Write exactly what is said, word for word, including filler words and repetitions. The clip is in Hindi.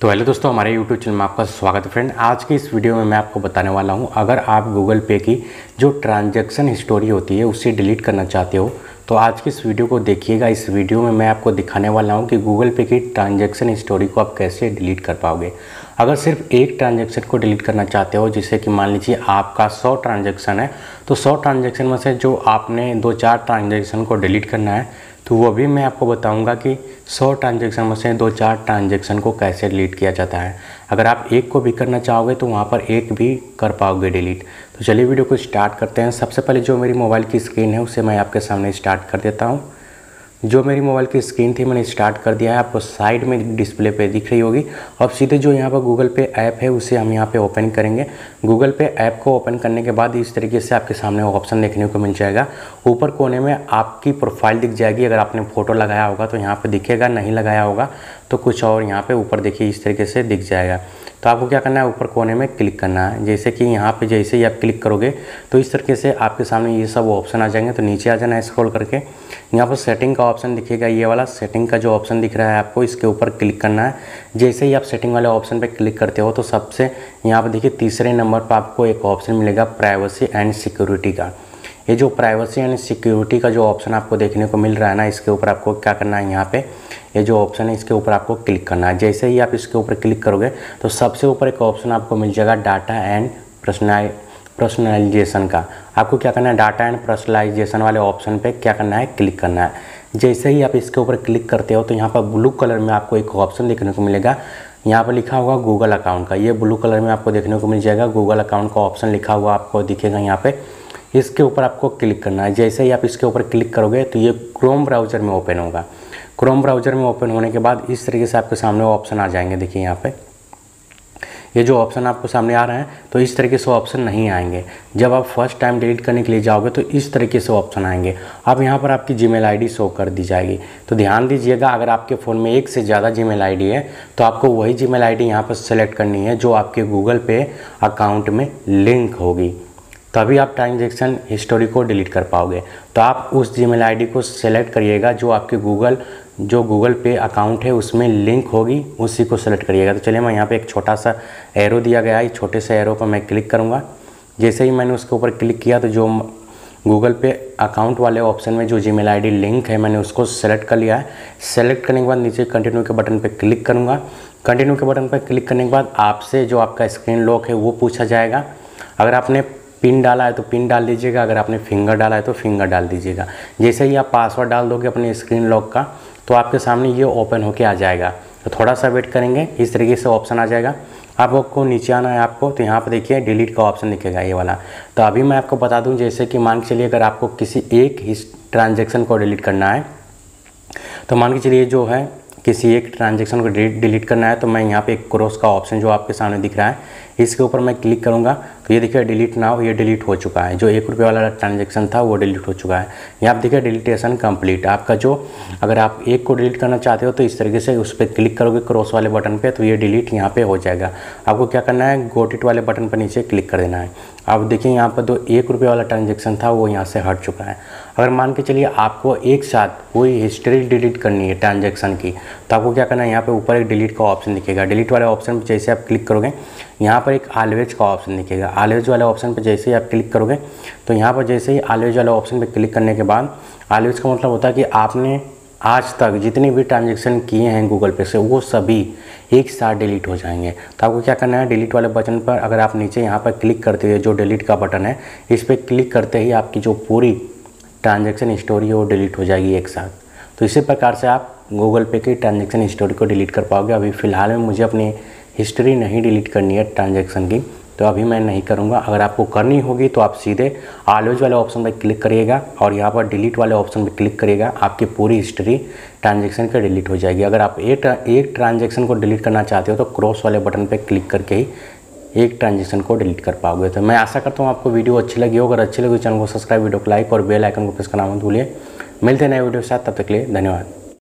तो हेलो दोस्तों, हमारे यूट्यूब चैनल में आपका स्वागत है फ्रेंड। आज की इस वीडियो में मैं आपको बताने वाला हूं, अगर आप गूगल पे की जो ट्रांजैक्शन हिस्टोरी होती है उसे डिलीट करना चाहते हो तो आज की इस वीडियो को देखिएगा। इस वीडियो में मैं आपको दिखाने वाला हूं कि गूगल पे की ट्रांजैक्शन हिस्टोरी को आप कैसे डिलीट कर पाओगे। अगर सिर्फ एक ट्रांजैक्शन को डिलीट करना चाहते हो, जैसे कि मान लीजिए आपका सौ ट्रांजैक्शन है, तो सौ ट्रांजैक्शन में से जो आपने दो चार ट्रांजैक्शन को डिलीट करना है तो वो भी मैं आपको बताऊंगा कि सौ ट्रांजैक्शन में से दो चार ट्रांजैक्शन को कैसे डिलीट किया जाता है। अगर आप एक को भी करना चाहोगे तो वहाँ पर एक भी कर पाओगे डिलीट। तो चलिए वीडियो को स्टार्ट करते हैं। सबसे पहले जो मेरी मोबाइल की स्क्रीन है उसे मैं आपके सामने स्टार्ट कर देता हूँ। जो मेरी मोबाइल की स्क्रीन थी मैंने स्टार्ट कर दिया है, आपको साइड में डिस्प्ले पे दिख रही होगी। अब सीधे जो यहाँ पर गूगल पे ऐप है उसे हम यहाँ पे ओपन करेंगे। गूगल पे ऐप को ओपन करने के बाद इस तरीके से आपके सामने ऑप्शन देखने को मिल जाएगा। ऊपर कोने में आपकी प्रोफाइल दिख जाएगी। अगर आपने फ़ोटो लगाया होगा तो यहाँ पर दिखेगा, नहीं लगाया होगा तो कुछ और यहाँ पर ऊपर देखिए इस तरीके से दिख जाएगा। तो आपको क्या करना है, ऊपर कोने में क्लिक करना है। जैसे कि यहाँ पे जैसे ही आप क्लिक करोगे तो इस तरीके से आपके सामने ये सब ऑप्शन आ जाएंगे। तो नीचे आ जाना है स्क्रॉल करके, यहाँ पर सेटिंग का ऑप्शन दिखेगा। ये वाला सेटिंग का जो ऑप्शन दिख रहा है आपको, इसके ऊपर क्लिक करना है। जैसे ही आप सेटिंग वाले ऑप्शन पर क्लिक करते हो तो सबसे यहाँ पर देखिए तीसरे नंबर पर आपको एक ऑप्शन मिलेगा प्राइवेसी एंड सिक्योरिटी का। ये जो प्राइवेसी एंड सिक्योरिटी का जो ऑप्शन आपको देखने को मिल रहा है ना, इसके ऊपर आपको क्या करना है, यहाँ पे ये जो ऑप्शन है इसके ऊपर आपको क्लिक करना है। जैसे ही आप इसके ऊपर क्लिक करोगे तो सबसे ऊपर एक ऑप्शन आपको मिल जाएगा डाटा एंड पर्सनल पर्सनलाइजेशन का। आपको क्या करना है, डाटा एंड पर्सनलाइजेशन वाले ऑप्शन पे क्या करना है, क्लिक करना है। जैसे ही आप इसके ऊपर क्लिक करते हो तो यहाँ पर ब्लू कलर में आपको एक ऑप्शन देखने को मिलेगा। यहाँ पर लिखा होगा गूगल अकाउंट का, ये ब्लू कलर में आपको देखने को मिल जाएगा। गूगल अकाउंट का ऑप्शन लिखा हुआ आपको दिखेगा यहाँ पर, इसके ऊपर आपको क्लिक करना है। जैसे ही आप इसके ऊपर क्लिक करोगे तो ये क्रोम ब्राउज़र में ओपन होगा। क्रोम ब्राउज़र में ओपन होने के बाद इस तरीके से आपके सामने ऑप्शन आ जाएंगे। देखिए यहाँ पे ये जो ऑप्शन आपको सामने आ रहे हैं तो इस तरीके से ऑप्शन नहीं आएंगे। जब आप फर्स्ट टाइम डिलीट करने के लिए जाओगे तो इस तरीके से ऑप्शन आएंगे। अब यहाँ पर आपकी जीमेल आईडी शो कर दी जाएगी। तो ध्यान दीजिएगा, अगर आपके फ़ोन में एक से ज़्यादा जीमेल आईडी है तो आपको वही जीमेल आईडी यहाँ पर सेलेक्ट करनी है जो आपके गूगल पे अकाउंट में लिंक होगी, तभी आप ट्रांजैक्शन हिस्टोरी को डिलीट कर पाओगे। तो आप उस जीमेल आईडी को सेलेक्ट करिएगा जो आपके गूगल जो गूगल पे अकाउंट है उसमें लिंक होगी, उसी को सेलेक्ट करिएगा। तो चलिए, मैं यहाँ पे एक छोटा सा एरो दिया गया है, इस छोटे से एरो पर मैं क्लिक करूँगा। जैसे ही मैंने उसके ऊपर क्लिक किया तो जो गूगल पे अकाउंट वाले ऑप्शन में जो जीमेल आईडी लिंक है मैंने उसको सेलेक्ट कर लिया है। सेलेक्ट करने के बाद नीचे कंटिन्यू के बटन पर क्लिक करूँगा। कंटिन्यू के बटन पर क्लिक करने के बाद आपसे जो आपका स्क्रीन लॉक है वो पूछा जाएगा। अगर आपने पिन डाला है तो पिन डाल दीजिएगा, अगर आपने फिंगर डाला है तो फिंगर डाल दीजिएगा। जैसे ही आप पासवर्ड डाल दोगे अपने स्क्रीन लॉक का तो आपके सामने ये ओपन होके आ जाएगा। तो थोड़ा सा वेट करेंगे, इस तरीके से ऑप्शन आ जाएगा। आपको नीचे आना है आपको, तो यहाँ पर देखिए डिलीट का ऑप्शन दिखेगा ये वाला। तो अभी मैं आपको बता दूँ, जैसे कि मान के चलिए अगर आपको किसी एक ट्रांजेक्शन को डिलीट करना है तो मान के चलिए जो है किसी एक ट्रांजैक्शन को डिलीट करना है तो मैं यहाँ पे एक क्रॉस का ऑप्शन जो आपके सामने दिख रहा है इसके ऊपर मैं क्लिक करूँगा। तो ये देखिए डिलीट नाउ, ये डिलीट हो चुका है। जो एक रुपये वाला ट्रांजैक्शन था वो डिलीट हो चुका है। यहाँ आप देखिए डिलीटेशन कंप्लीट। आपका जो अगर आप एक को डिलीट करना चाहते हो तो इस तरीके से उस पर क्लिक करोगे क्रॉस वाले बटन पर, तो ये डिलीट यहाँ पर हो जाएगा। आपको क्या करना है, गोट इट वाले बटन पर नीचे क्लिक कर देना है। आप देखिए यहाँ पर जो एक रुपये वाला ट्रांजैक्शन था वो यहाँ से हट चुका है। अगर मान के चलिए आपको एक साथ पूरी हिस्ट्री डिलीट करनी है ट्रांजैक्शन की तो आपको क्या करना है, यहाँ पे ऊपर एक डिलीट का ऑप्शन दिखेगा। डिलीट वाले ऑप्शन पे जैसे आप क्लिक करोगे यहाँ पर एक ऑलवेज का ऑप्शन दिखेगा। ऑलवेज वाले ऑप्शन पे जैसे ही आप क्लिक करोगे तो यहाँ पर जैसे ही ऑलवेज वाले ऑप्शन पे क्लिक करने के बाद, ऑलवेज का मतलब होता है कि आपने आज तक जितने भी ट्रांजैक्शन किए हैं गूगल पे से वो सभी एक साथ डिलीट हो जाएंगे। तो आपको क्या करना है, डिलीट वाले बटन पर अगर आप नीचे यहाँ पर क्लिक करते हुए जो डिलीट का बटन है इस पर क्लिक करते ही आपकी जो पूरी ट्रांजैक्शन हिस्टोरी है वो डिलीट हो जाएगी एक साथ। तो इसी प्रकार से आप गूगल पे की ट्रांजैक्शन हिस्टोरी को डिलीट कर पाओगे। अभी फ़िलहाल में मुझे अपनी हिस्ट्री नहीं डिलीट करनी है ट्रांजैक्शन की, तो अभी मैं नहीं करूँगा। अगर आपको करनी होगी तो आप सीधे ऑलवेज वाले ऑप्शन पर क्लिक करिएगा और यहाँ पर डिलीट वाले ऑप्शन पर क्लिक करिएगा, आपकी पूरी हिस्ट्री ट्रांजैक्शन की डिलीट हो जाएगी। अगर आप एक एक ट्रांजैक्शन को डिलीट करना चाहते हो तो क्रॉस वाले बटन पर क्लिक करके ही एक ट्रांजैक्शन को डिलीट कर पाओगे। तो मैं आशा करता हूँ आपको वीडियो अच्छी लगी हो। अगर अच्छी लगी चैनल को सब्सक्राइब, वीडियो को लाइक और बेल आइकन को प्रेस करना मत भूलिए। मिलते हैं नए वीडियो के साथ, तब तक के लिए धन्यवाद।